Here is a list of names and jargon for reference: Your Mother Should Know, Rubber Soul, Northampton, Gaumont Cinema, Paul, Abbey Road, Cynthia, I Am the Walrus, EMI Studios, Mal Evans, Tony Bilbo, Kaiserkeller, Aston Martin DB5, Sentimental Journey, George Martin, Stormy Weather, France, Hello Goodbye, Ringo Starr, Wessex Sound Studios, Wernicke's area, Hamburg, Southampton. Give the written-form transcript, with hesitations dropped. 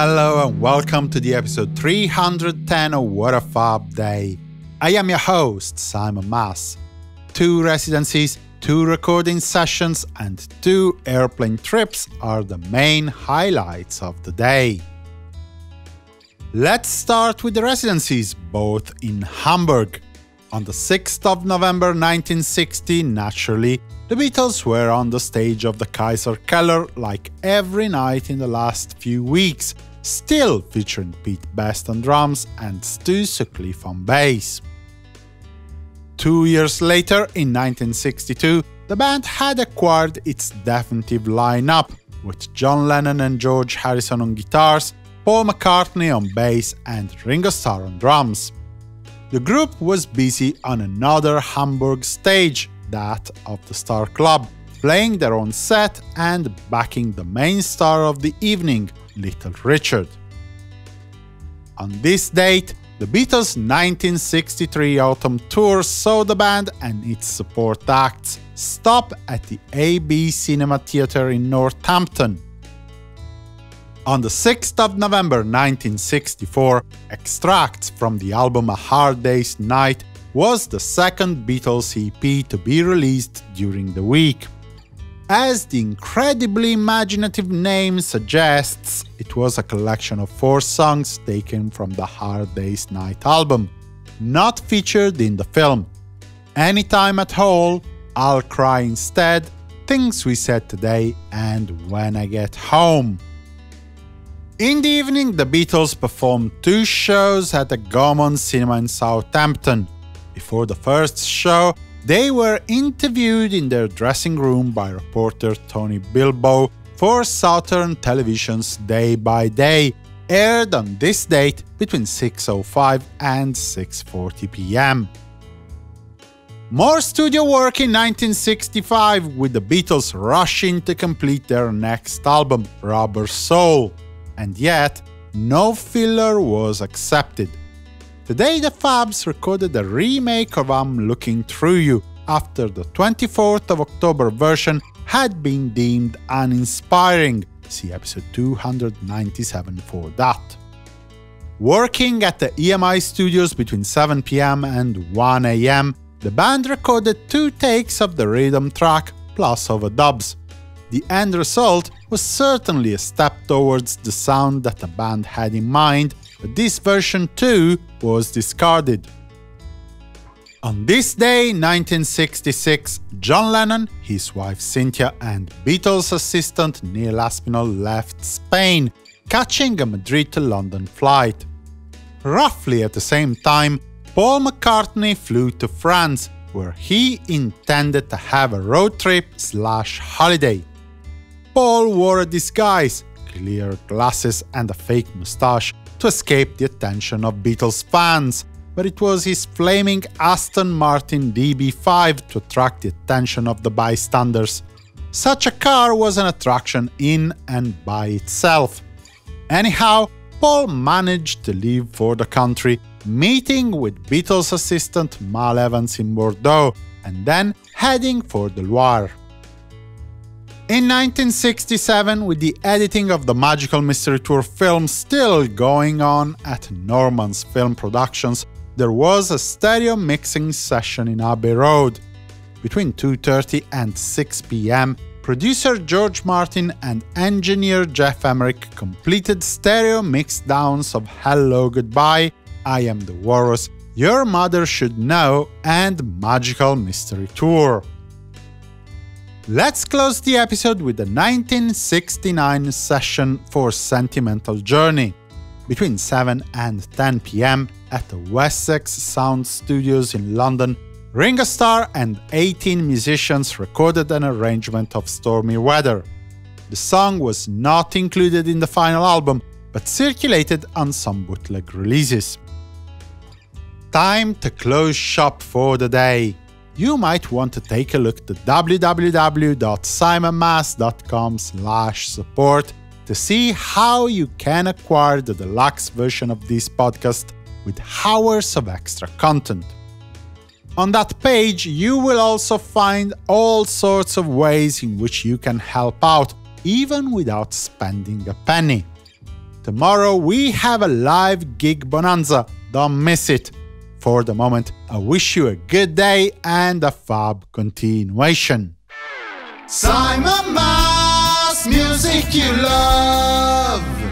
Hello and welcome to the episode 310 of What a Fab Day. I am your host, Simon Mas. 2 residencies, 2 recording sessions and 2 airplane trips are the main highlights of the day. Let's start with the residencies, both in Hamburg. On the 6th of November 1960, naturally, the Beatles were on the stage of the Kaiserkeller like every night in the last few weeks, still featuring Pete Best on drums and Stu Sutcliffe on bass. 2 years later, in 1962, the band had acquired its definitive lineup, with John Lennon and George Harrison on guitars, Paul McCartney on bass and Ringo Starr on drums. The group was busy on another Hamburg stage, that of the Star Club, playing their own set and backing the main star of the evening, Little Richard. On this date, the Beatles' 1963 autumn tour saw the band and its support acts stop at the ABC Cinema Theatre in Northampton. On the 6th of November 1964, extracts from the album A Hard Day's Night was the second Beatles EP to be released during the week. As the incredibly imaginative name suggests, it was a collection of 4 songs taken from the Hard Day's Night album, not featured in the film. Anytime at All, I'll Cry Instead, Things We Said Today and When I Get Home. In the evening, the Beatles performed 2 shows at the Gaumont Cinema in Southampton. Before the first show, they were interviewed in their dressing room by reporter Tony Bilbo for Southern Television's Day by Day, aired on this date between 6:05 and 6:40 p.m. More studio work in 1965, with the Beatles rushing to complete their next album, Rubber Soul. And yet, no filler was accepted. Today the Fabs recorded a remake of I'm Looking Through You, after the 24th of October version had been deemed uninspiring. See episode 297 for that. Working at the EMI Studios between 7 p.m. and 1 a.m, the band recorded 2 takes of the rhythm track plus overdubs. The end result was certainly a step towards the sound that the band had in mind, but this version too was discarded. On this day, 1966, John Lennon, his wife Cynthia and Beatles assistant Neil Aspinall left Spain, catching a Madrid to London flight. Roughly at the same time, Paul McCartney flew to France, where he intended to have a road trip/holiday. Paul wore a disguise, clear glasses and a fake moustache, to escape the attention of Beatles fans, but it was his flaming Aston Martin DB5 to attract the attention of the bystanders. Such a car was an attraction in and by itself. Anyhow, Paul managed to leave for the country, meeting with Beatles assistant Mal Evans in Bordeaux and then heading for the Loire. In 1967, with the editing of the Magical Mystery Tour film still going on at Norman's Film Productions, there was a stereo mixing session in Abbey Road. Between 2:30 and 6 p.m, producer George Martin and engineer Geoff Emerick completed stereo mixdowns of Hello Goodbye, I Am the Walrus, Your Mother Should Know and Magical Mystery Tour. Let's close the episode with the 1969 session for Sentimental Journey. Between 7 and 10 p.m. at the Wessex Sound Studios in London, Ringo Starr and 18 musicians recorded an arrangement of Stormy Weather. The song was not included in the final album, but circulated on some bootleg releases. Time to close shop for the day. You might want to take a look to www.simonmas.com/support to see how you can acquire the deluxe version of this podcast with hours of extra content. On that page, you will also find all sorts of ways in which you can help out, even without spending a penny. Tomorrow we have a live gig bonanza. Don't miss it. For the moment, I wish you a good day and a fab continuation. Simon Mas, music you love.